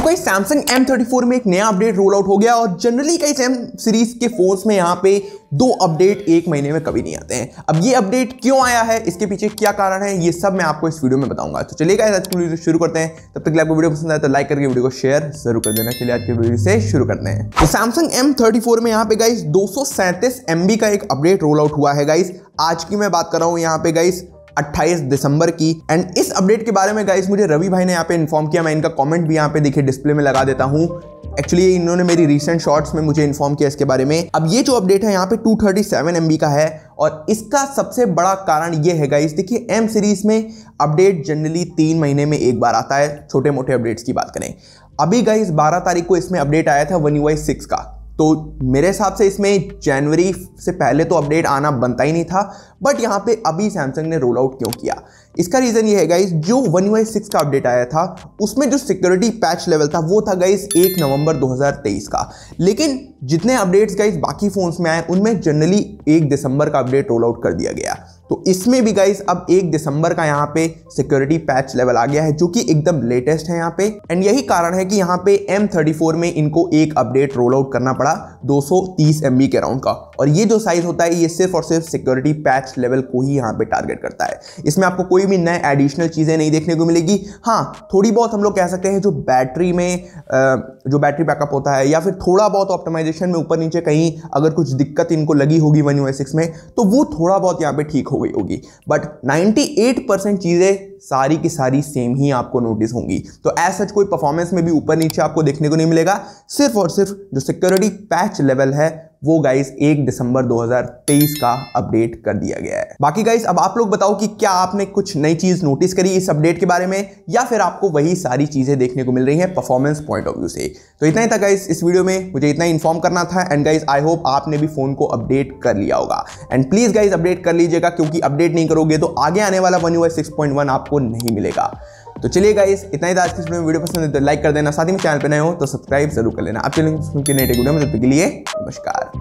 तो guys Samsung M34 में एक नया अपडेट रोल आउट हो गया और जनरली कई सेम सीरीज के फोन्स में यहाँ पे दो अपडेट एक महीने में कभी नहीं आते हैं। अब ये अपडेट क्यों आया है, इसके पीछे क्या कारण है, ये सब मैं आपको इस वीडियो में बताऊंगा। तो चलिए गाइस आज की वीडियो शुरू करते हैं। तब तक आपको वीडियो पसंद आए तो लाइक करके वीडियो को शेयर जरूर कर देना। चलिए आज की वीडियो से शुरू करते हैं। तो सैमसंग M34 में यहाँ पे गाइस 237 MB का एक अपडेट रोल आउट हुआ है। गाइस आज की मैं बात कर रहा हूँ यहाँ पे गाइस 28 दिसंबर की। एंड इस अपडेट के बारे में गाइस मुझे रवि भाई ने यहाँ पे इन्फॉर्म किया। मैं इनका कमेंट भी यहाँ पे देखिए डिस्प्ले में लगा देता हूँ। एक्चुअली इन्होंने मेरी रीसेंट शॉर्ट्स में मुझे इन्फॉर्म किया इसके बारे में। अब ये जो अपडेट है यहाँ पे 237 MB का है और इसका सबसे बड़ा कारण ये है गाइस, देखिए M सीरीज में अपडेट जनरली 3 महीने में एक बार आता है। छोटे मोटे अपडेट्स की बात करें, अभी गाइस 12 तारीख को इसमें अपडेट आया था One UI 6 का। तो मेरे हिसाब से इसमें जनवरी से पहले तो अपडेट आना बनता ही नहीं था, बट यहाँ पे अभी सैमसंग ने रोल आउट क्यों किया, इसका रीज़न ये है गाइस, जो One UI 6 का अपडेट आया था उसमें जो सिक्योरिटी पैच लेवल था वो था गाइस 1 नवंबर 2023 का। लेकिन जितने अपडेट्स गाइस बाकी फ़ोन्स में आए उनमें जनरली 1 दिसंबर का अपडेट रोल आउट कर दिया गया। तो इसमें भी गाइस अब 1 दिसंबर का यहाँ पे सिक्योरिटी पैच लेवल आ गया है जो कि एकदम लेटेस्ट है यहाँ पे। एंड यही कारण है कि यहाँ पे M34 में इनको एक अपडेट रोल आउट करना पड़ा 230 MB के अराउंड का। और ये जो साइज होता है ये सिर्फ और सिर्फ सिक्योरिटी पैच लेवल को ही यहाँ पे टारगेट करता है। इसमें आपको कोई भी नए एडिशनल चीज़ें नहीं देखने को मिलेगी। हाँ, थोड़ी बहुत हम लोग कह सकते हैं जो बैटरी बैकअप होता है या फिर थोड़ा बहुत ऑप्टिमाइजेशन में ऊपर नीचे कहीं अगर कुछ दिक्कत इनको लगी होगी One UI 6 में तो वो थोड़ा बहुत यहाँ पे ठीक हो गई होगी। बट 98% चीज़ें सारी की सारी सेम ही आपको नोटिस होंगी। तो एज सच कोई परफॉर्मेंस में भी ऊपर नीचे आपको देखने को नहीं मिलेगा। सिर्फ और सिर्फ जो सिक्योरिटी पैच लेवल है वो गाइस 1 दिसंबर 2023 का अपडेट कर दिया गया है। बाकी गाइस अब आप लोग बताओ कि क्या आपने कुछ नई चीज़ नोटिस करी इस अपडेट के बारे में या फिर आपको वही सारी चीज़ें देखने को मिल रही हैं परफॉर्मेंस पॉइंट ऑफ व्यू से। तो इतना ही था गाइस इस वीडियो में, मुझे इतना ही इन्फॉर्म करना था। एंड गाइस आई होप आपने भी फ़ोन को अपडेट कर लिया होगा। एंड प्लीज़ गाइस अपडेट कर लीजिएगा, क्योंकि अपडेट नहीं करोगे तो आगे आने वाला One UI 6.1 आपको नहीं मिलेगा। तो चलिए गाइस इतना ही था आज की वीडियो में। वीडियो पसंद है तो लाइक कर देना, साथ ही में चैनल पे नए हो तो सब्सक्राइब जरूर कर लेना। आप चलेंगे के लिए नमस्कार।